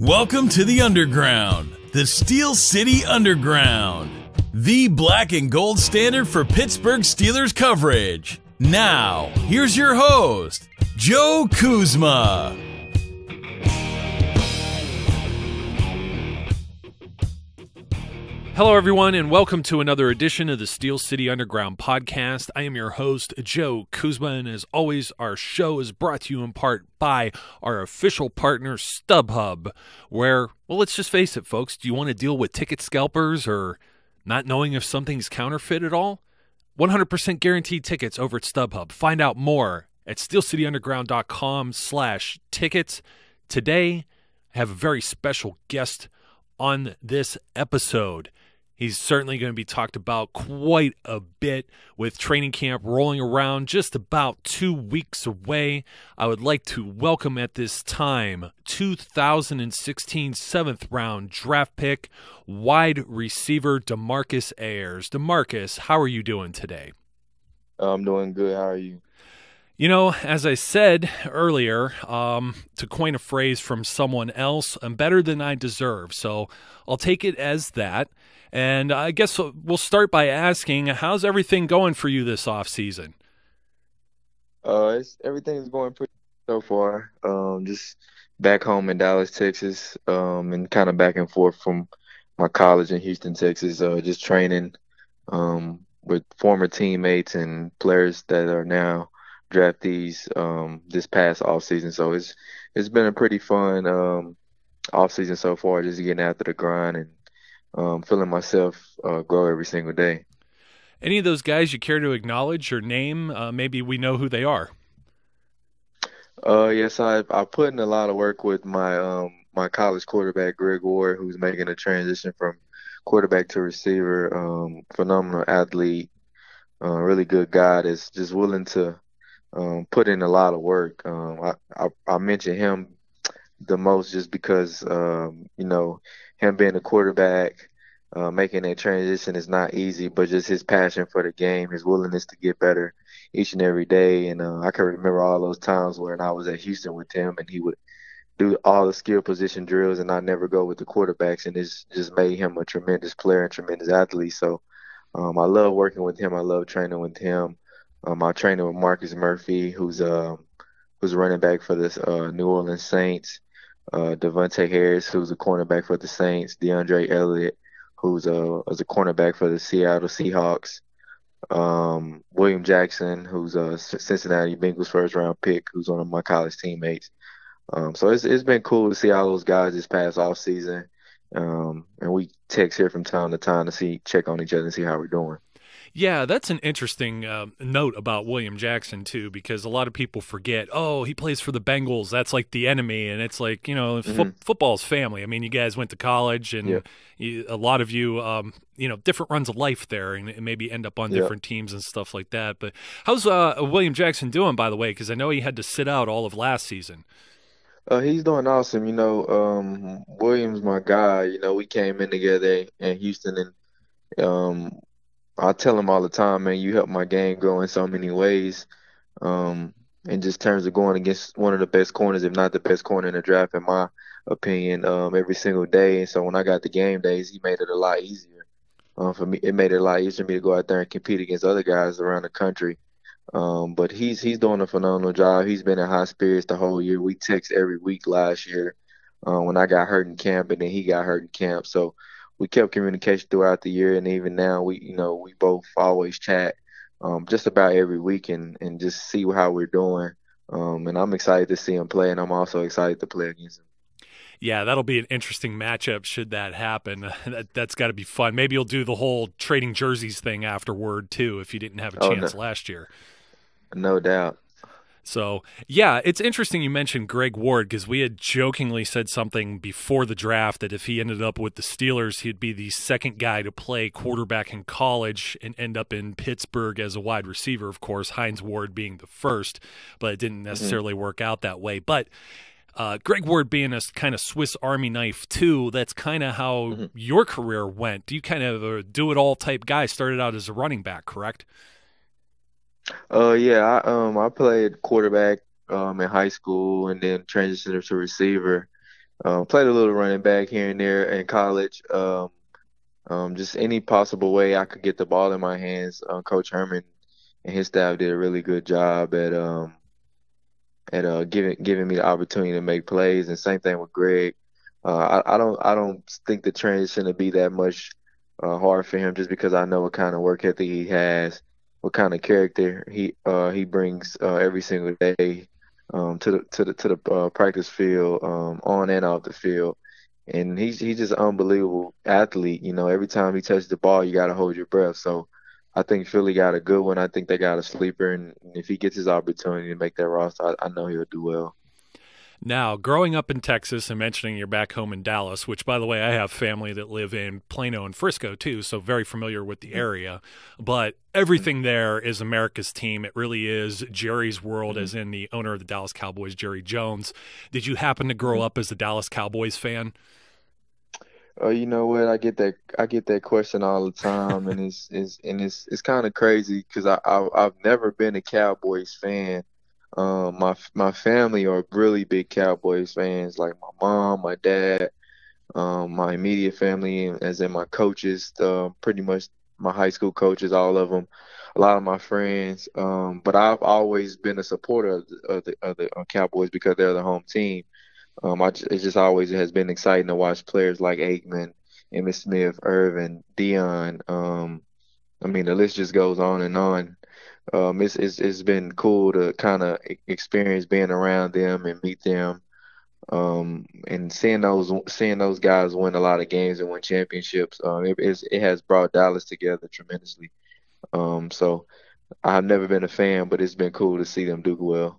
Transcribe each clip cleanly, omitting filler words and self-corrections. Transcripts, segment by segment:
Welcome to the Underground, the Steel City Underground, the black and gold standard for Pittsburgh Steelers coverage. Now, here's your host, Joe Kuzma. Hello, everyone, and welcome to another edition of the Steel City Underground podcast. I am your host, Joe Kuzma, and as always, our show is brought to you in part by our official partner, StubHub, where, well, let's just face it, folks, do you want to deal with ticket scalpers or not knowing if something's counterfeit at all? 100% guaranteed tickets over at StubHub. Find out more at steelcityunderground.com/tickets. Today, I have a very special guest on this episode. He's certainly going to be talked about quite a bit with training camp rolling around just about 2 weeks away. I would like to welcome at this time 2016 7th-round draft pick, wide receiver Demarcus Ayers. Demarcus, how are you doing today? I'm doing good. How are you? You know, as I said earlier, to coin a phrase from someone else, I'm better than I deserve, so I'll take it as that. And I guess we'll start by asking, how's everything going for you this offseason? Everything's going pretty good so far. Just back home in Dallas, Texas, and kind of back and forth from my college in Houston, Texas, just training with former teammates and players that are now draftees this past offseason. So it's been a pretty fun offseason so far, just getting after the grind and feeling myself grow every single day. Any of those guys you care to acknowledge or name? Maybe we know who they are. Yes, I put in a lot of work with my my college quarterback, Greg Ward, who's making a transition from quarterback to receiver. Phenomenal athlete, really good guy that's just willing to put in a lot of work. I mention him the most just because, you know, him being a quarterback, making that transition is not easy, but just his passion for the game, his willingness to get better each and every day. And I can remember all those times when I was at Houston with him and he would do all the skill position drills and I never go with the quarterbacks, and it's just made him a tremendous player and tremendous athlete. So I love working with him. I love training with him. I trained with Marcus Murphy, who's running back for the New Orleans Saints. Devontae Harris, who's a cornerback for the Saints. DeAndre Elliott, who's a cornerback for the Seattle Seahawks. William Jackson, who's a Cincinnati Bengals first-round pick, who's one of my college teammates. So it's been cool to see all those guys this past offseason. And we text here from time to time to check on each other and see how we're doing. Yeah, that's an interesting note about William Jackson, too, because a lot of people forget, oh, he plays for the Bengals. That's like the enemy. And it's like, you know, football's family. I mean, you guys went to college and a lot of you, you know, different runs of life there and maybe end up on different teams and stuff like that. But how's William Jackson doing, by the way? Because I know he had to sit out all of last season. He's doing awesome. You know, William's my guy. You know, we came in together in Houston and I tell him all the time, man, you helped my game grow in so many ways. And just terms of going against one of the best corners, if not the best corner in the draft, in my opinion, every single day. And so when I got the game days, he made it a lot easier for me. It made it a lot easier for me to go out there and compete against other guys around the country. But he's doing a phenomenal job. He's been in high spirits the whole year. We text every week last year when I got hurt in camp, and then he got hurt in camp. So we kept communication throughout the year, and even now we both always chat just about every week and just see how we're doing. And I'm excited to see him play, and I'm also excited to play against him. Yeah, that'll be an interesting matchup should that happen. That's got to be fun. Maybe you'll do the whole trading jerseys thing afterward too if you didn't have a chance last year. No doubt. So, yeah, it's interesting you mentioned Greg Ward because we had jokingly said something before the draft that if he ended up with the Steelers, he'd be the second guy to play quarterback in college and end up in Pittsburgh as a wide receiver, of course, Hines Ward being the first, but it didn't necessarily work out that way. But Greg Ward being a kind of Swiss Army knife, too, that's kind of how your career went. You kind of a do-it-all type guy, started out as a running back, correct? I played quarterback in high school and then transitioned to receiver. Played a little running back here and there in college. Just any possible way I could get the ball in my hands. Coach Herman and his staff did a really good job at giving me the opportunity to make plays. And same thing with Greg. I don't think the transition would be that much hard for him, just because I know what kind of work ethic he has, what kind of character he brings every single day to the practice field, on and off the field. And he's just an unbelievable athlete. You know, every time he touches the ball, you got to hold your breath. So I think Philly got a good one. I think they got a sleeper. And if he gets his opportunity to make that roster, I know he'll do well. Now, growing up in Texas and mentioning you're back home in Dallas, which, by the way, I have family that live in Plano and Frisco, too, so very familiar with the area. But everything there is America's team. It really is Jerry's world, as in the owner of the Dallas Cowboys, Jerry Jones. Did you happen to grow up as a Dallas Cowboys fan? Oh, you know what? I get that question all the time, and it's kind of crazy because I've never been a Cowboys fan. My family are really big Cowboys fans, like my mom, my dad, my immediate family, as in my coaches, pretty much my high school coaches, all of them, a lot of my friends. But I've always been a supporter of the Cowboys because they're the home team. It just always has been exciting to watch players like Aikman, Emmitt Smith, Irvin, Dion. I mean, the list just goes on and on. It's been cool to kind of experience being around them and meet them, and seeing those guys win a lot of games and win championships. It has brought Dallas together tremendously. So I've never been a fan, but it's been cool to see them do well.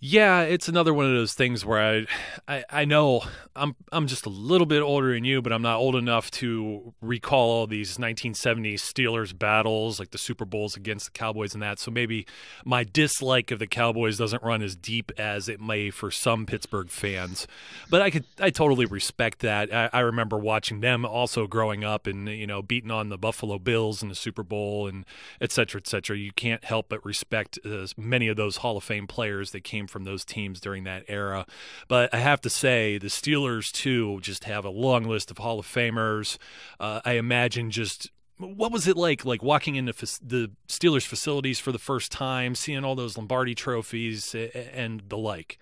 Yeah, it's another one of those things where I know I'm just a little bit older than you, but I'm not old enough to recall all these 1970s Steelers battles, like the Super Bowls against the Cowboys and that. So maybe my dislike of the Cowboys doesn't run as deep as it may for some Pittsburgh fans. But I totally respect that. I remember watching them also growing up and, you know, beating on the Buffalo Bills in the Super Bowl and et cetera, et cetera. You can't help but respect many of those Hall of Fame players that came from those teams during that era. But I have to say the Steelers too just have a long list of Hall of Famers. I imagine just what was it like walking into the Steelers facilities for the first time, seeing all those Lombardi trophies and the like?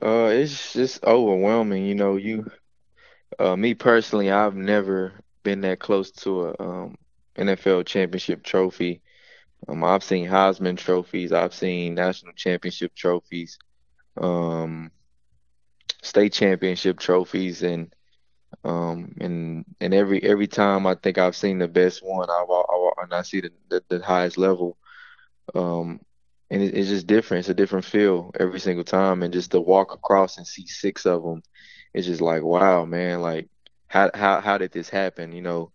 It's just overwhelming. You know, me personally, I've never been that close to a NFL championship trophy. I've seen Heisman trophies. I've seen national championship trophies, state championship trophies, and every time I think I've seen the best one, I see the highest level, and it's just different. It's a different feel every single time, and just to walk across and see six of them, it's just like, wow, man, like how did this happen? You know.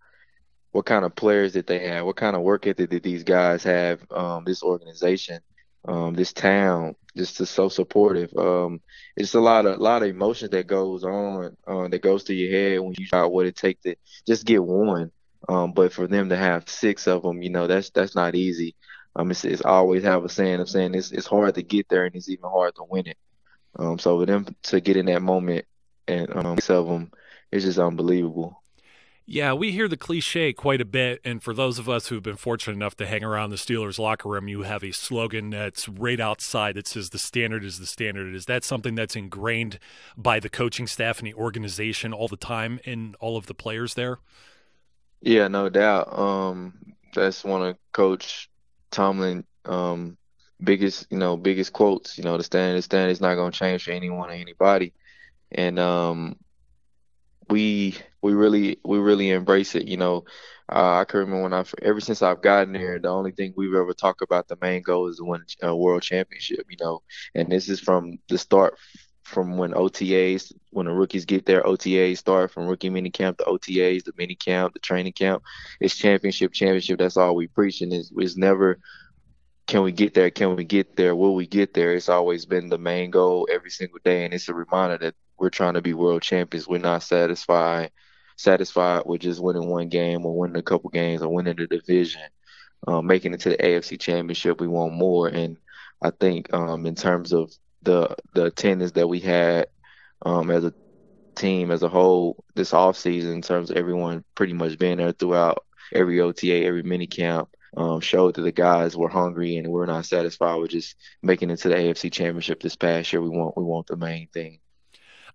What kind of players did they have? What kind of work ethic did these guys have? This organization, this town, just is so supportive. It's a lot of emotion that goes on, that goes through your head when you try what it takes to just get one. But for them to have six of them, you know, that's not easy. It's always have a saying of saying it's hard to get there and it's even hard to win it. So for them to get in that moment and six of them, it's just unbelievable. Yeah, we hear the cliche quite a bit, and for those of us who've been fortunate enough to hang around the Steelers locker room, you have a slogan that's right outside that says the standard is the standard. Is that something that's ingrained by the coaching staff and the organization all the time in all of the players there? Yeah, no doubt. That's one of Coach Tomlin biggest quotes. You know, the standard is not going to change for anyone or anybody, and We really embrace it, you know. I can remember ever since I've gotten there, the only thing we've ever talked about, the main goal is to win a world championship, you know. And this is from the start, from when the rookies get there, OTAs start from rookie minicamp, the OTAs, the minicamp, the training camp. It's championship. That's all we preach, and it's never can we get there? Can we get there? Will we get there? It's always been the main goal every single day, and it's a reminder that we're trying to be world champions. We're not satisfied with just winning one game or winning a couple games or winning the division, making it to the AFC Championship. We want more, and I think in terms of the attendance that we had as a team as a whole this offseason, in terms of everyone pretty much being there throughout every OTA, every mini camp, showed that the guys were hungry and we're not satisfied with just making it to the AFC Championship this past year. We want the main thing.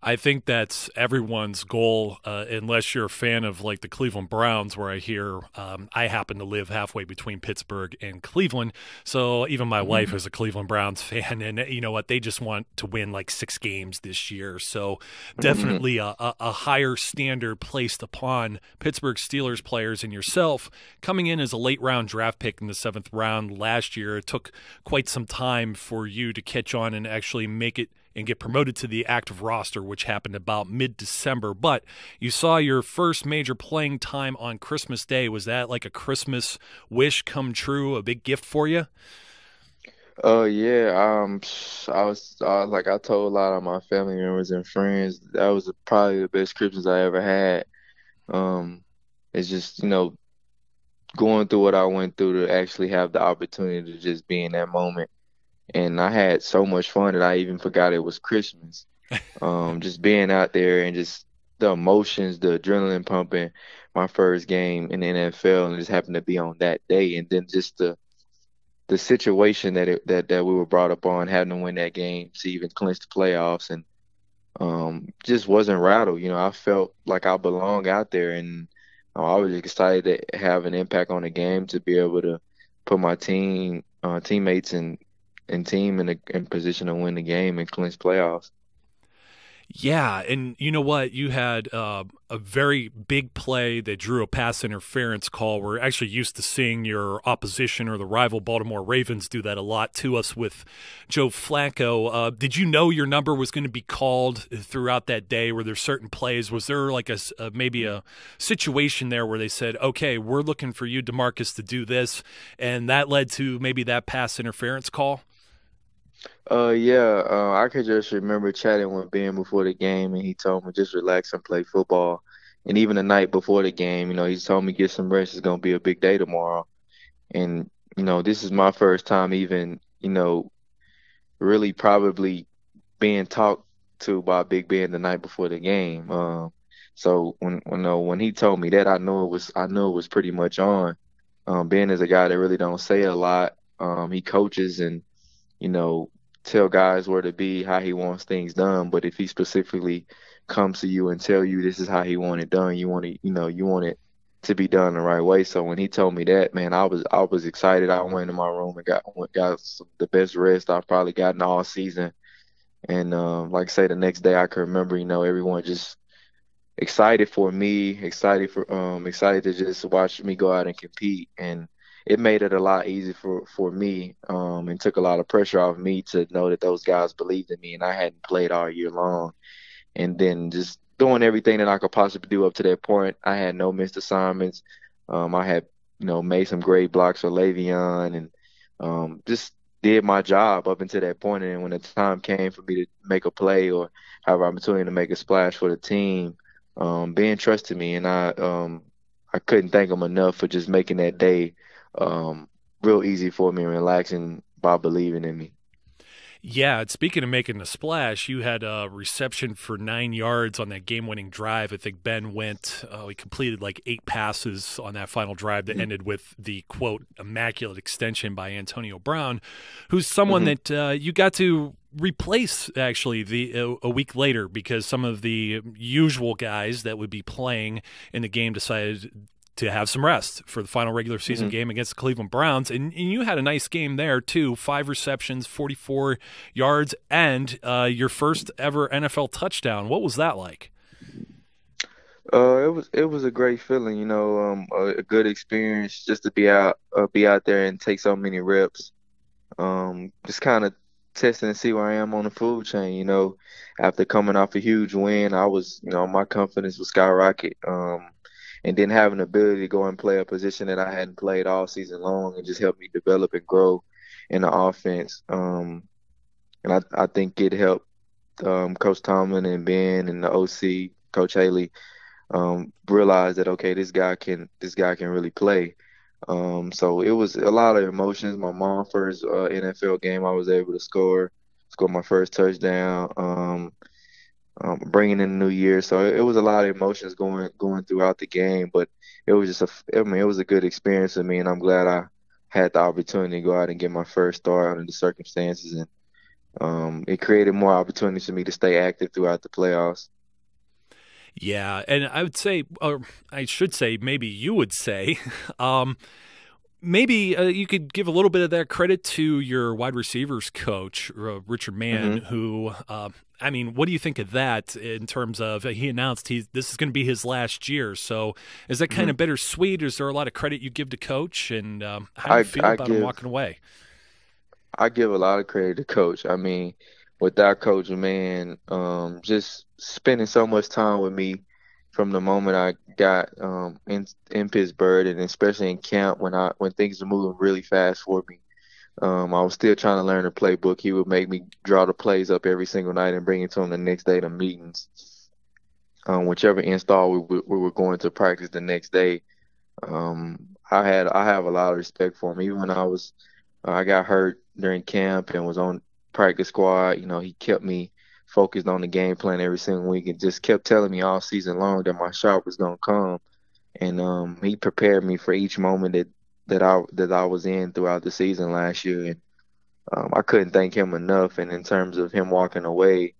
I think that's everyone's goal, unless you're a fan of like the Cleveland Browns, where I hear I happen to live halfway between Pittsburgh and Cleveland. So even my wife is a Cleveland Browns fan, and you know what? They just want to win like 6 games this year. So definitely a higher standard placed upon Pittsburgh Steelers players and yourself. Coming in as a late round draft pick in the 7th round last year, it took quite some time for you to catch on and actually make it and get promoted to the active roster, which happened about mid-December. But you saw your first major playing time on Christmas Day. Was that like a Christmas wish come true, a big gift for you? I was like, I told a lot of my family members and friends, that was probably the best Christmas I ever had. It's just, you know, going through what I went through to actually have the opportunity to just be in that moment. And I had so much fun that I even forgot it was Christmas. Just being out there and just the emotions, the adrenaline pumping, my first game in the NFL, and it just happened to be on that day. And then just the situation that we were brought up on, having to win that game to even clinch the playoffs, and just wasn't rattled. You know, I felt like I belonged out there, and I was excited to have an impact on the game, to be able to put my team, teammates and team in position to win the game and clinch playoffs. Yeah, and you know what? You had a very big play that drew a pass interference call. We're actually used to seeing your opposition or the rival Baltimore Ravens do that a lot to us with Joe Flacco. Did you know your number was going to be called throughout that day? Were there certain plays? Was there like maybe a situation there where they said, okay, we're looking for you, Demarcus, to do this, and that led to maybe that pass interference call? I could just remember chatting with Ben before the game, and he told me just relax and play football. And even the night before the game, you know, he told me get some rest. It's going to be a big day tomorrow. And, you know, this is my first time even, you know, really probably being talked to by Big Ben the night before the game. So when he told me that, I knew it was pretty much on. Ben is a guy that really don't say a lot. He coaches and, you know, tell guys where to be, how he wants things done. But if he specifically comes to you and tell you this is how he want it done, you want it to be done the right way. So when he told me that, man, I was excited. I went to my room and got the best rest I've probably gotten all season. And like I say, the next day I can remember, you know, everyone just excited for me, excited to just watch me go out and compete. And it made it a lot easier for me, and took a lot of pressure off me to know that those guys believed in me and I hadn't played all year long. And then just doing everything that I could possibly do up to that point. I had no missed assignments. I had, you know, made some great blocks for Le'Veon, and just did my job up until that point. And when the time came for me to make a play or have an opportunity to make a splash for the team, Ben trusted me, and I couldn't thank him enough for just making that day real easy for me and relaxing by believing in me. Yeah, and speaking of making the splash, you had a reception for 9 yards on that game-winning drive. I think Ben went, he completed like 8 passes on that final drive that ended with the, quote, immaculate extension by Antonio Brown, who's someone that you got to replace actually a week later, because some of the usual guys that would be playing in the game decided to have some rest for the final regular season game against the Cleveland Browns. And you had a nice game there, too. 5 receptions, 44 yards, and your first ever NFL touchdown. What was that like? It was a great feeling, you know, a good experience just to be out there and take so many reps. Just kind of testing and see where I am on the food chain, you know. After coming off a huge win, I was, you know, my confidence was skyrocket. And then having the ability to go and play a position that I hadn't played all season long, and just helped me develop and grow in the offense. And I think it helped Coach Tomlin and Ben and the OC, Coach Haley, realize that, okay, this guy can really play. So it was a lot of emotions. My mom's first NFL game I was able to score. scored my first touchdown, bringing in the new year. So it was a lot of emotions going throughout the game, but it was just it was a good experience for me, and I'm glad I had the opportunity to go out and get my first start under the circumstances, and it created more opportunities for me to stay active throughout the playoffs. Yeah, and I would say, or I should say, maybe you would say, maybe you could give a little bit of that credit to your wide receivers coach, Richard Mann, mm-hmm. who, I mean, what do you think of that in terms of he announced this is going to be his last year? So is that kind mm-hmm. of bittersweet? Is there a lot of credit you give to Coach? And how do you feel about him walking away? I give a lot of credit to Coach. I mean, without Coach Mann, just spending so much time with me from the moment I got in Pittsburgh, and especially in camp when things were moving really fast for me. I was still trying to learn the playbook. He would make me draw the plays up every single night and bring it to him the next day to meetings. Whichever install we were going to practice the next day, I have a lot of respect for him. Even when I got hurt during camp and was on practice squad, you know, he kept me focused on the game plan every single week and just kept telling me all season long that my shot was going to come. And he prepared me for each moment that I was in throughout the season last year. And I couldn't thank him enough. And in terms of him walking away,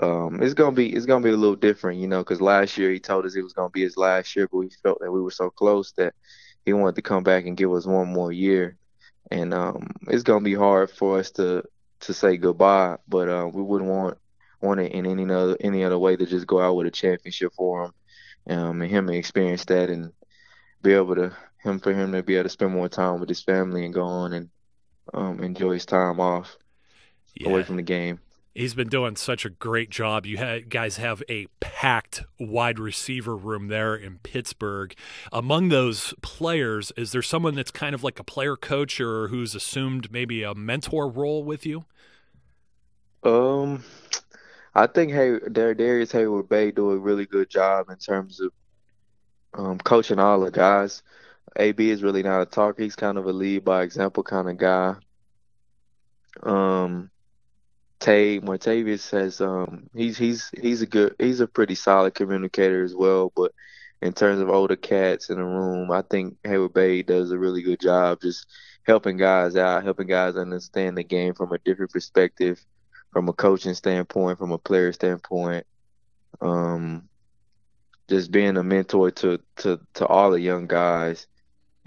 it's going to be a little different, you know, because last year he told us it was going to be his last year, but we felt that we were so close that he wanted to come back and give us one more year. And it's going to be hard for us to say goodbye, but we wouldn't want it in any other way to just go out with a championship for him, and him experience that and be able to for him to spend more time with his family and go on and enjoy his time off away from the game. He's been doing such a great job. You guys have a packed wide receiver room there in Pittsburgh. Among those players, is there someone that's kind of like a player coach or who's assumed maybe a mentor role with you? I think Darrius Heyward-Bey do a really good job in terms of coaching all the guys. AB is really not a talker. He's kind of a lead by example kind of guy. Martavius has he's a pretty solid communicator as well, but in terms of older cats in the room, I think Heyward-Bey does a really good job just helping guys out, helping guys understand the game from a different perspective, from a coaching standpoint, from a player standpoint. Just being a mentor to all the young guys,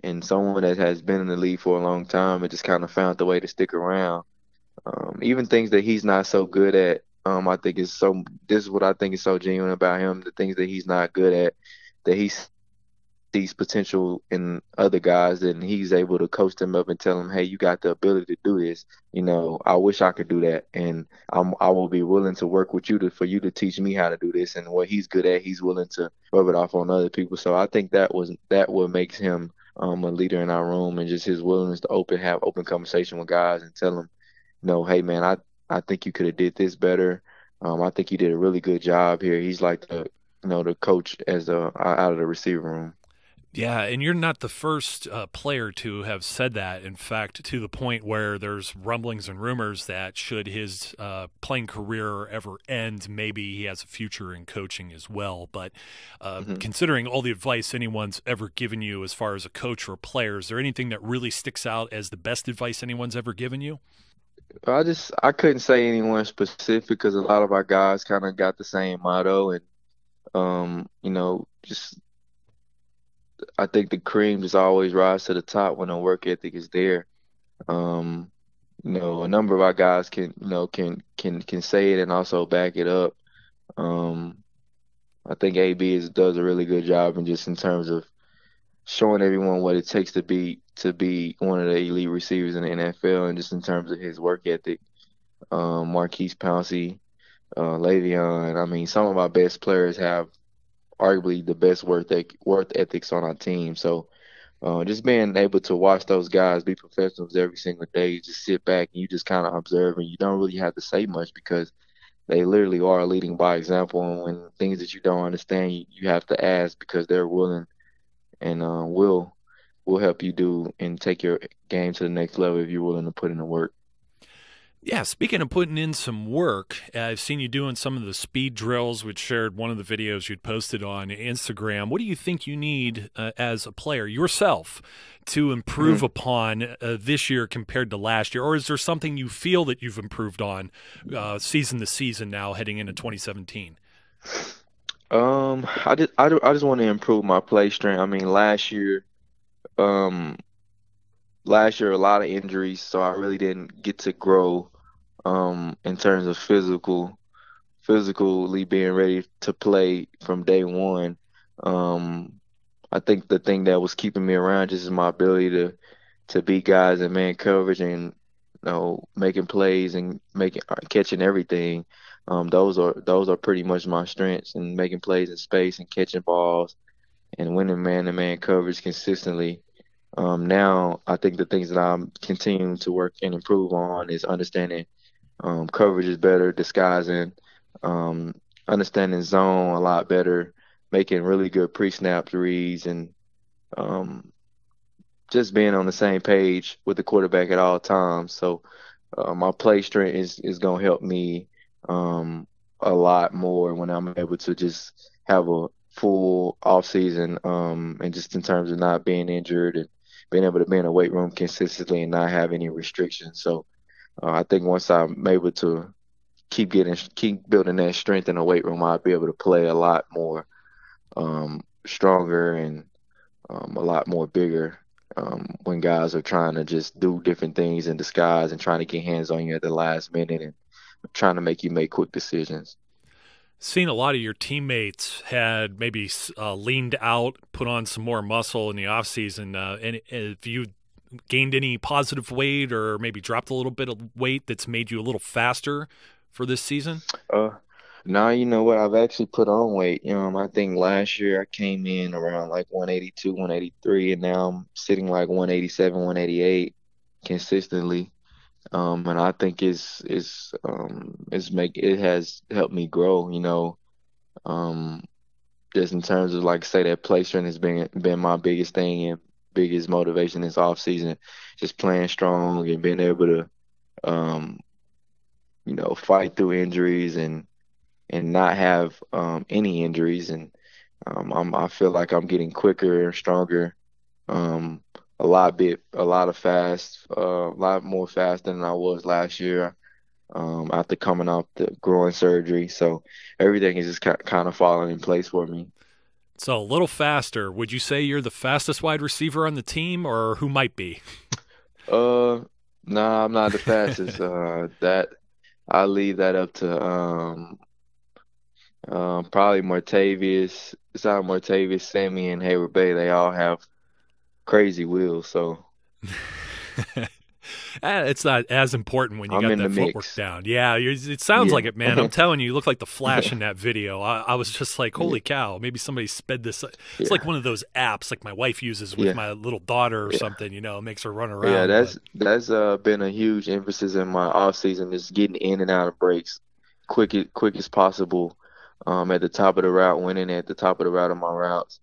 and someone that has been in the league for a long time and just kind of found the way to stick around. Even things that he's not so good at, I think this is what I think is so genuine about him, the things that he's not good at, that he sees potential in other guys, and he's able to coach them up and tell them, hey, you got the ability to do this. You know, I wish I could do that, and I will be willing to work with you for you to teach me how to do this. And what he's good at, he's willing to rub it off on other people. So I think that what makes him a leader in our room, and just his willingness to have open conversation with guys and tell them, no, hey, man, I think you could have did this better. I think you did a really good job here. He's like the coach out of the receiver room. Yeah, and you're not the first player to have said that. In fact, to the point where there's rumblings and rumors that should his playing career ever end, maybe he has a future in coaching as well. But considering all the advice anyone's ever given you as far as a coach or a player, is there anything that really sticks out as the best advice anyone's ever given you? I couldn't say anyone specific, because a lot of our guys kind of got the same motto, and I think the cream just always rises to the top when the work ethic is there. A number of our guys can say it and also back it up. I think AB does a really good job, and just in terms of showing everyone what it takes to be one of the elite receivers in the NFL, and just in terms of his work ethic. Marquise Pouncey, Le'Veon, I mean, some of our best players have arguably the best work ethics on our team. So just being able to watch those guys be professionals every single day, you just sit back and you just kind of observe, and you don't really have to say much, because they literally are leading by example. And when things that you don't understand, you have to ask, because they're willing and will help you do and take your game to the next level if you're willing to put in the work. Yeah, speaking of putting in some work, I've seen you doing some of the speed drills, which shared one of the videos you'd posted on Instagram. What do you think you need as a player yourself to improve upon this year compared to last year? Or is there something you feel that you've improved on season to season now heading into 2017? I just want to improve my play strength. I mean, last year a lot of injuries, so I really didn't get to grow in terms of physically being ready to play from day one. I think the thing that was keeping me around just is my ability to beat guys in man coverage and, you know, making plays and catching everything. Those are pretty much my strengths, and making plays in space and catching balls and winning man-to-man coverage consistently. Now, I think the things that I'm continuing to work and improve on is understanding coverage is better, disguising, understanding zone a lot better, making really good pre-snap reads, and just being on the same page with the quarterback at all times. So my play strength is going to help me a lot more when I'm able to just have a full offseason, and just in terms of not being injured and being able to be in a weight room consistently and not have any restrictions. So I think once I'm able to keep building that strength in the weight room, I'll be able to play a lot more stronger and a lot more bigger when guys are trying to just do different things in disguise and trying to get hands on you at the last minute and trying to make you make quick decisions. Seen a lot of your teammates had maybe leaned out, put on some more muscle in the offseason. And if you gained any positive weight or maybe dropped a little bit of weight that's made you a little faster for this season? No, you know what? I've actually put on weight. I think last year I came in around like 182, 183, and now I'm sitting like 187, 188 consistently. And I think it has helped me grow, you know, just in terms of, like, say, that play strength has been my biggest thing and biggest motivation this off season, just playing strong and being able to, you know, fight through injuries and not have any injuries. And I feel like I'm getting quicker and stronger. A lot more fast than I was last year after coming off the groin surgery. So everything is just kind of falling in place for me. So a little faster. Would you say you're the fastest wide receiver on the team, or who might be? No, I'm not the fastest. That I leave that up to probably Martavius. It's not Martavius, Sammy, and Heyward-Bey. They all have crazy wheels, so it's not as important when you got that footwork down. Yeah, it sounds like it, man. I'm telling you look like the Flash in that video. I was just like, holy cow, maybe somebody sped this up. It's like one of those apps like my wife uses with my little daughter or something, you know, it makes her run around. Yeah, that's been a huge emphasis in my off season, is getting in and out of breaks quick as possible, at the top of the route, winning at the top of the route of my routes.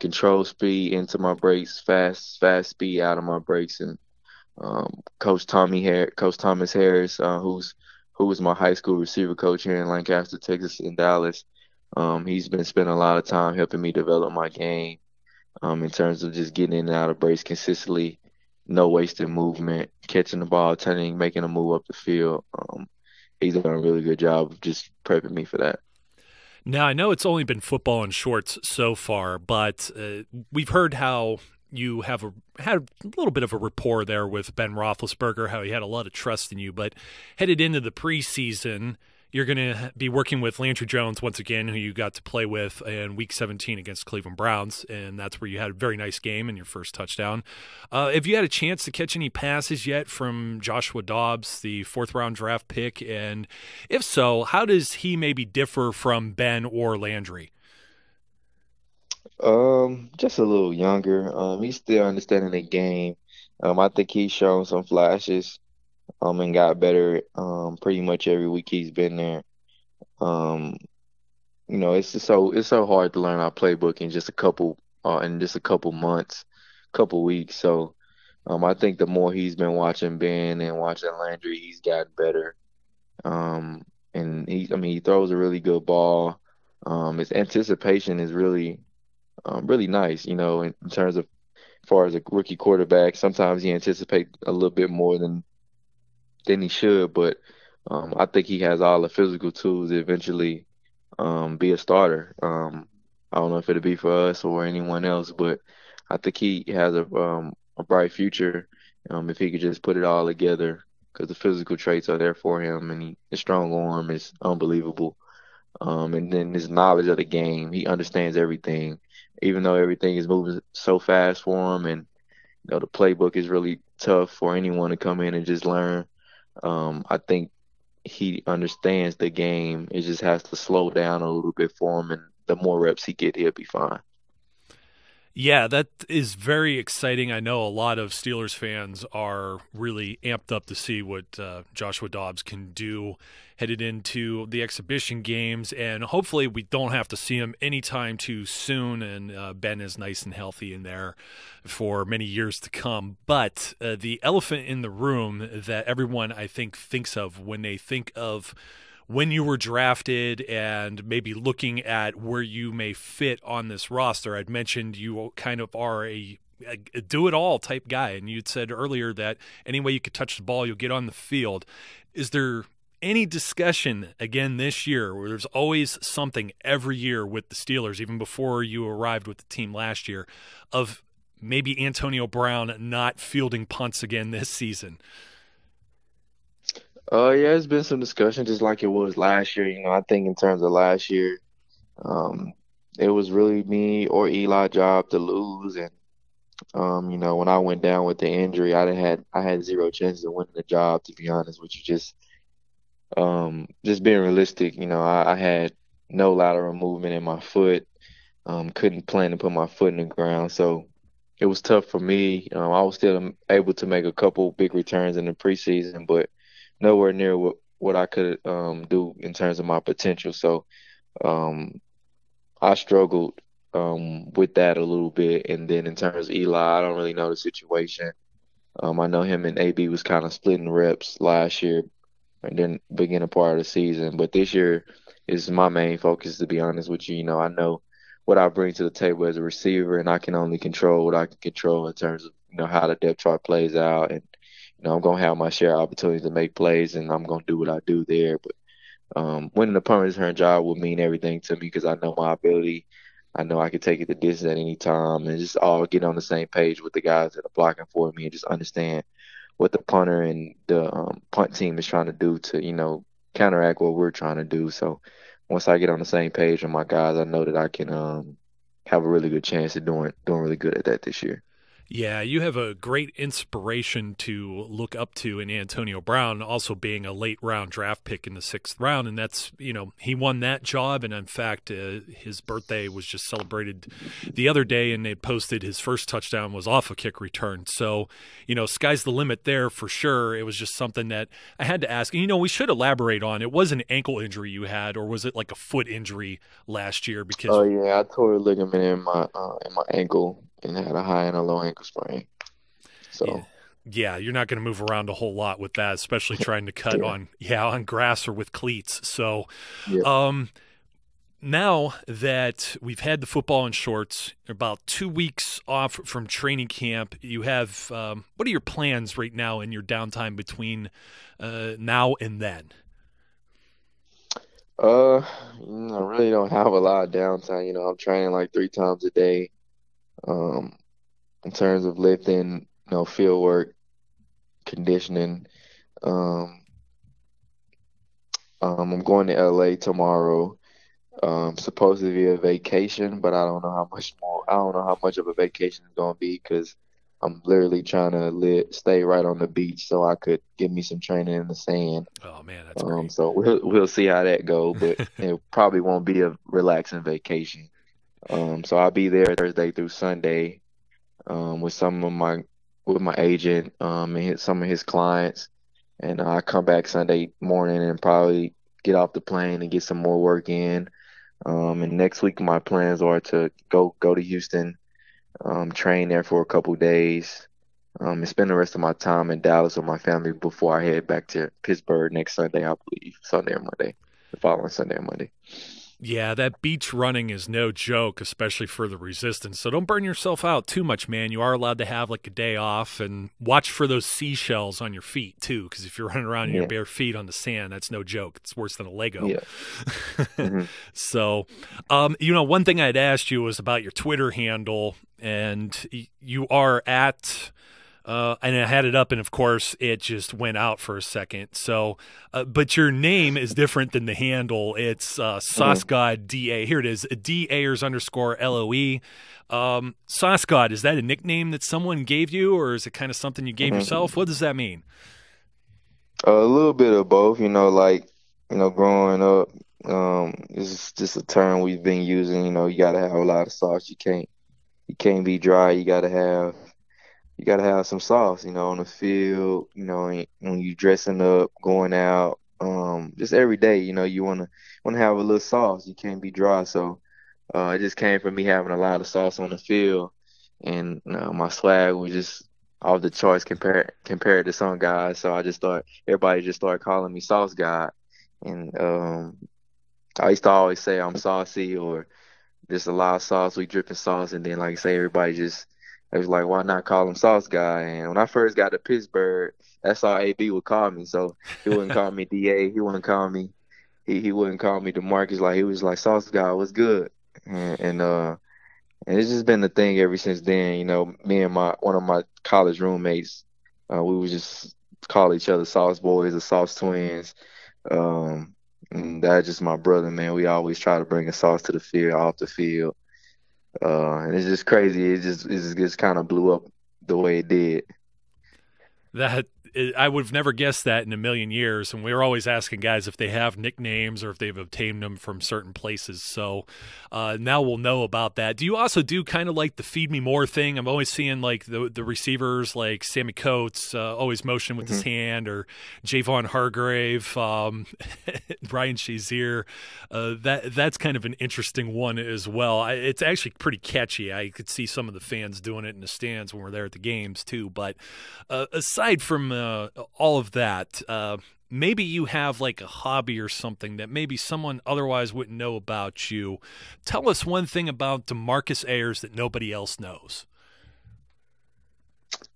Control speed into my breaks, fast speed out of my breaks, and Coach Thomas Harris, who was my high school receiver coach here in Lancaster, Texas, in Dallas. He's been spending a lot of time helping me develop my game in terms of just getting in and out of breaks consistently, no wasted movement, catching the ball, turning, making a move up the field. He's done a really good job of just prepping me for that. Now, I know it's only been football and shorts so far, but we've heard how you had a little bit of a rapport there with Ben Roethlisberger, how he had a lot of trust in you. But headed into the preseason, you're going to be working with Landry Jones once again, who you got to play with in Week 17 against Cleveland Browns, and that's where you had a very nice game and your first touchdown. Have you had a chance to catch any passes yet from Joshua Dobbs, the fourth-round draft pick? And if so, how does he maybe differ from Ben or Landry? Just a little younger. He's still understanding the game. I think he's shown some flashes. And got better pretty much every week he's been there. You know, it's just so hard to learn our playbook in just a couple months, couple weeks. So I think the more he's been watching Ben and watching Landry, he's gotten better. And he throws a really good ball. His anticipation is really, really nice. You know, in terms of as far as a rookie quarterback, sometimes he anticipates a little bit more than he should. But I think he has all the physical tools to eventually be a starter. I don't know if it'll be for us or anyone else, but I think he has a bright future if he could just put it all together, because the physical traits are there for him, and his strong arm is unbelievable. And then his knowledge of the game, he understands everything, even though everything is moving so fast for him. And you know, the playbook is really tough for anyone to come in and just learn. I think he understands the game. It just has to slow down a little bit for him, and the more reps he gets, he'll be fine. Yeah, that is very exciting. I know a lot of Steelers fans are really amped up to see what Joshua Dobbs can do headed into the exhibition games, and hopefully we don't have to see him anytime too soon, and Ben is nice and healthy in there for many years to come. But the elephant in the room that everyone, I think, thinks of when they think of when you were drafted and maybe looking at where you may fit on this roster. I'd mentioned you kind of are a do-it-all type guy, and you'd said earlier that any way you could touch the ball, you'll get on the field. Is there any discussion again this year where there's always something every year with the Steelers, even before you arrived with the team last year, of maybe Antonio Brown not fielding punts again this season? Yeah, it's been some discussion, just like it was last year. You know, I think in terms of last year, it was really me or Eli's job to lose. And, you know, when I went down with the injury, I had zero chances of winning the job, to be honest with you. Just being realistic, you know, I had no lateral movement in my foot, couldn't plan to put my foot in the ground. So it was tough for me. I was still able to make a couple big returns in the preseason, but nowhere near what I could do in terms of my potential. So I struggled with that a little bit. And then in terms of Eli, I don't really know the situation. I know him and AB was kind of splitting reps last year and then beginning part of the season. But this year is my main focus, to be honest with you. You know what I bring to the table as a receiver, and I can only control what I can control in terms of, you know, how the depth chart plays out. And you know, I'm going to have my share of opportunities to make plays, and I'm going to do what I do there. But winning the punt return job would mean everything to me, because I know my ability. I know I can take it the distance at any time, and just all get on the same page with the guys that are blocking for me and just understand what the punter and the punt team is trying to do to, you know, counteract what we're trying to do. So once I get on the same page with my guys, I know that I can have a really good chance of doing really good at that this year. Yeah, you have a great inspiration to look up to in Antonio Brown, also being a late-round draft pick in the 6th round, and that's, you know, he won that job, and in fact, his birthday was just celebrated the other day, and they posted his first touchdown was off a kick return. So, you know, sky's the limit there for sure. It was just something that I had to ask, and, you know, we should elaborate on. It was an ankle injury you had, or was it like a foot injury last year? Because oh yeah, I tore a ligament in my ankle, and had a high and a low ankle sprain. So yeah, you're not going to move around a whole lot with that, especially trying to cut on grass or with cleats. So now that we've had the football and shorts, about 2 weeks off from training camp, you have what are your plans right now in your downtime between now and then? I really don't have a lot of downtime. You know, I'm training like 3 times a day. In terms of lifting, you know, field work, conditioning. I'm going to LA tomorrow. Supposed to be a vacation, but I don't know how much more. I don't know how much of a vacation it's going to be, because I'm literally trying to stay right on the beach so I could give me some training in the sand. Oh man, that's great. So we'll see how that goes, but it probably won't be a relaxing vacation. So I'll be there Thursday through Sunday, with my agent, and some of his clients, and I come back Sunday morning and probably get off the plane and get some more work in. And next week my plans are to go to Houston, train there for a couple days, and spend the rest of my time in Dallas with my family before I head back to Pittsburgh next Sunday, I believe, Sunday or Monday, the following Sunday or Monday. Yeah, that beach running is no joke, especially for the resistance. So don't burn yourself out too much, man. You are allowed to have like a day off, and watch for those seashells on your feet too, because if you're running around in your bare feet on the sand, that's no joke. It's worse than a Lego. Yeah. So, you know, one thing I had asked you was about your Twitter handle, and you are at and I had it up, and of course, it just went out for a second. So, but your name is different than the handle. It's Sauce God DA. Here it is, DAyers_LOE. Sauce God, is that a nickname that someone gave you, or is it kind of something you gave yourself? What does that mean? A little bit of both, you know, like, you know, growing up, it's just a term we've been using. You know, you got to have a lot of sauce. You can't be dry. You gotta have some sauce, you know, on the field, you know, when you dressing up, going out, just every day, you know, you wanna have a little sauce. You can't be dry, so it just came from me having a lot of sauce on the field, and my swag was just off the charts compared to some guys. So I just thought everybody just started calling me Sauce God, and I used to always say I'm saucy or just a lot of sauce, we dripping sauce, and then like I say, everybody just. It was like, why not call him Sauce Guy? And when I first got to Pittsburgh, that's all AB would call me. So he wouldn't call me DA. He wouldn't call me. He wouldn't call me Demarcus. Like he was like, Sauce Guy, what's good? And it's just been the thing ever since then. You know, me and one of my college roommates, we would just call each other Sauce Boys or Sauce Twins. And that's just my brother, man. We always try to bring a sauce to the field, off the field. And it's just crazy. It just kind of blew up the way it did. I would have never guessed that in a million years. And we were always asking guys if they have nicknames or if they've obtained them from certain places. So now we'll know about that. Do you also do kind of like the feed me more thing? I'm always seeing like the receivers like Sammy Coates always motioning with his hand, or Javon Hargrave, Brian Shazier. That's kind of an interesting one as well. It's actually pretty catchy. I could see some of the fans doing it in the stands when we're there at the games too. But aside from all of that, maybe you have like a hobby or something that maybe someone otherwise wouldn't know about you. Tell us one thing about Demarcus Ayers that nobody else knows.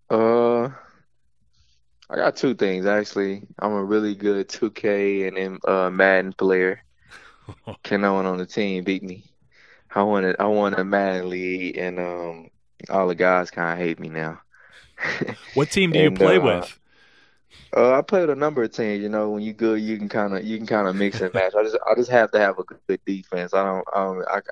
I got two things actually. I'm a really good 2K and Madden player. Can no one on the team beat me? I won a Madden league, and all the guys kind of hate me now. What team do you play with? I play with a number of teams. You know, when you good, you can kind of mix and match. I just have to have a good defense. I'm a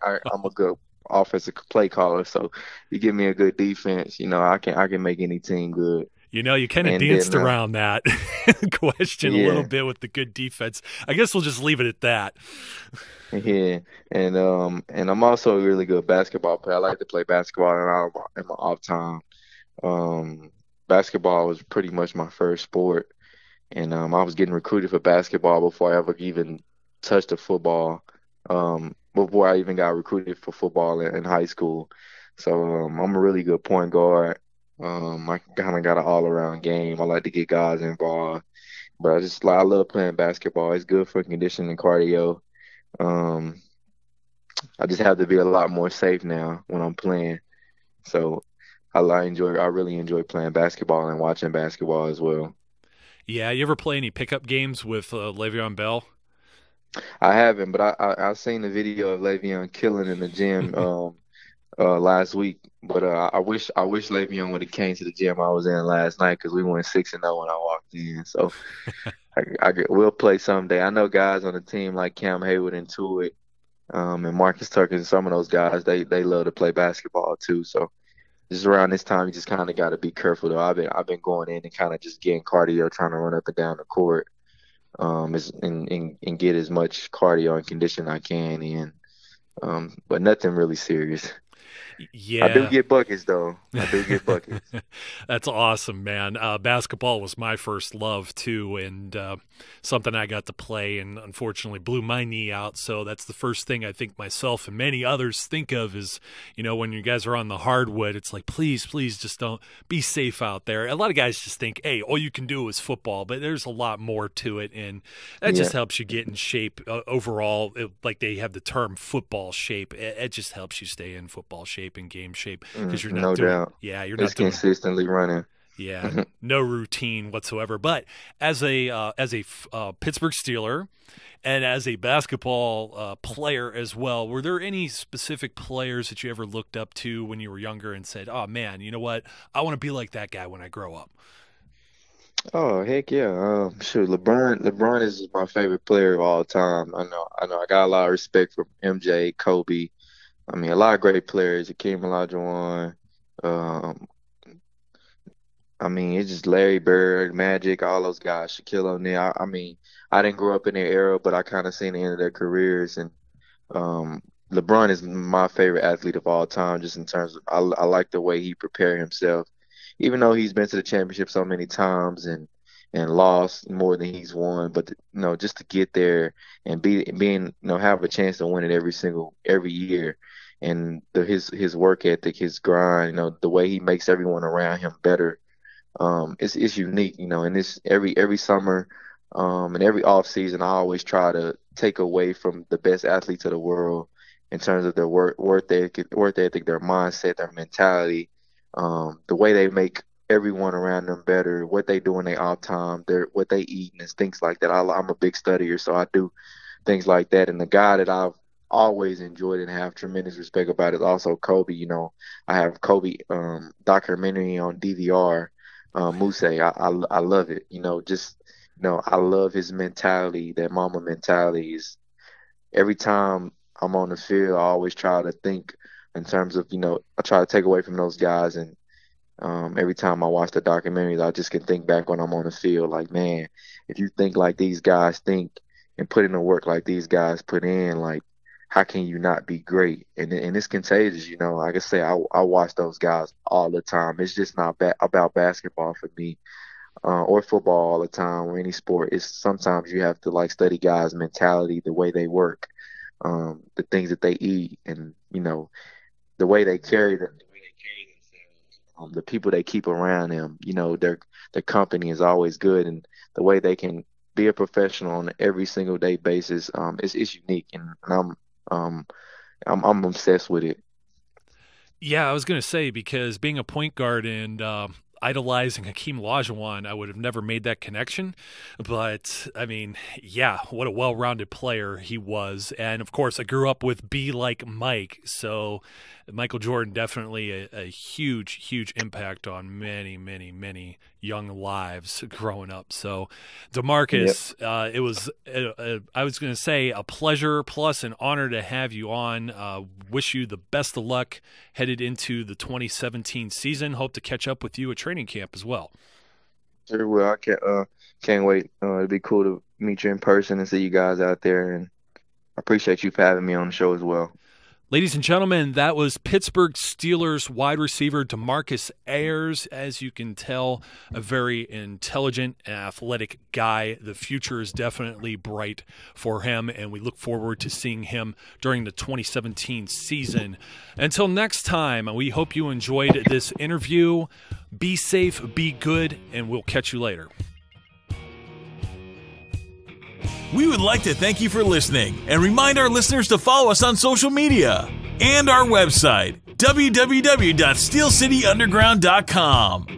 good offensive play caller, so you give me a good defense, you know, I can make any team good. You know, you kind of danced around that question a little bit with the good defense. I guess we'll just leave it at that. Yeah, and I'm also a really good basketball player. I like to play basketball in my off time. Basketball was pretty much my first sport, and I was getting recruited for basketball before I ever even touched a football, before I even got recruited for football in high school. So I'm a really good point guard. I kind of got an all-around game. I like to get guys involved, but I love playing basketball. It's good for conditioning and cardio. I just have to be a lot more safe now when I'm playing. So I really enjoy playing basketball and watching basketball as well. Yeah, you ever play any pickup games with Le'Veon Bell? I haven't, but I've seen the video of Le'Veon killing in the gym last week. But I wish Le'Veon would have came to the gym I was in last night, because we went 6-0 when I walked in. So we'll play someday. I know guys on the team like Cam Hayward and Tuitt, and Marcus Tucker, and some of those guys, they love to play basketball too. So. Just around this time, you just kind of got to be careful, though. I've been going in and kind of just getting cardio, trying to run up and down the court, and get as much cardio and condition I can in, but nothing really serious. Yeah. I do get buckets, though. I do get buckets. That's awesome, man. Basketball was my first love, too, and something I got to play and unfortunately blew my knee out. So that's the first thing I think myself and many others think of is, you know, when you guys are on the hardwood, it's like, please, please just don't be safe out there. A lot of guys just think, hey, all you can do is football, but there's a lot more to it, and that just helps you get in shape overall. Like they have the term football shape. It just helps you stay in football shape and game shape because you're not doing consistently running. Yeah, no routine whatsoever. But as a Pittsburgh Steeler and as a basketball player as well, were there any specific players that you ever looked up to when you were younger and said, "Oh man, you know what? I want to be like that guy when I grow up"? Oh heck yeah! Sure, LeBron is my favorite player of all time. I know. I got a lot of respect for MJ, Kobe. I mean, a lot of great players. Hakeem Olajuwon. I mean, it's just Larry Bird, Magic, all those guys, Shaquille O'Neal. I mean, I didn't grow up in their era, but I kind of seen the end of their careers. And LeBron is my favorite athlete of all time, just in terms of I like the way he prepared himself. Even though he's been to the championship so many times and lost more than he's won, but just to get there and have a chance to win it every year, and his work ethic, his grind, the way he makes everyone around him better, it's unique, And this every summer, and every off season, I always try to take away from the best athletes of the world in terms of their work ethic, their mindset, their mentality. The way they make everyone around them better, what they do in their off time, what they eat, and things like that. I'm a big studier, so I do things like that. And the guy that I've always enjoyed and have tremendous respect about is also Kobe. I have Kobe documentary on DVR. Musay, I love it. I love his mentality. That mama mentality is every time I'm on the field, I always try to think. In terms of, I try to take away from those guys, and every time I watch the documentaries, I just can think back when I'm on the field, like, man, if you think like these guys think and put in the work like these guys put in, like, how can you not be great? And it's contagious, Like I say, I watch those guys all the time. It's just not about basketball for me, or football all the time, or any sport. It's sometimes you have to study guys' mentality, the way they work, the things that they eat, and the way they carry themselves, the people they keep around them, their company is always good, and the way they can be a professional on an every single day basis, it's unique, and I'm obsessed with it. Yeah, I was gonna say, because being a point guard and idolizing Hakeem Olajuwon, I would have never made that connection. But, I mean, yeah, what a well-rounded player he was. And, of course, I grew up with Be Like Mike. So Michael Jordan, definitely a huge, huge impact on many, many, many young lives growing up. So, Demarcus, it was, I was going to say, a pleasure plus an honor to have you on. Wish you the best of luck headed into the 2017 season. Hope to catch up with you at training camp as well. Sure will. I can't wait. It'd be cool to meet you in person and see you guys out there. And I appreciate you for having me on the show as well. Ladies and gentlemen, that was Pittsburgh Steelers wide receiver Demarcus Ayers. As you can tell, a very intelligent, athletic guy. The future is definitely bright for him, and we look forward to seeing him during the 2017 season. Until next time, we hope you enjoyed this interview. Be safe, be good, and we'll catch you later. We would like to thank you for listening and remind our listeners to follow us on social media and our website, www.steelcityunderground.com.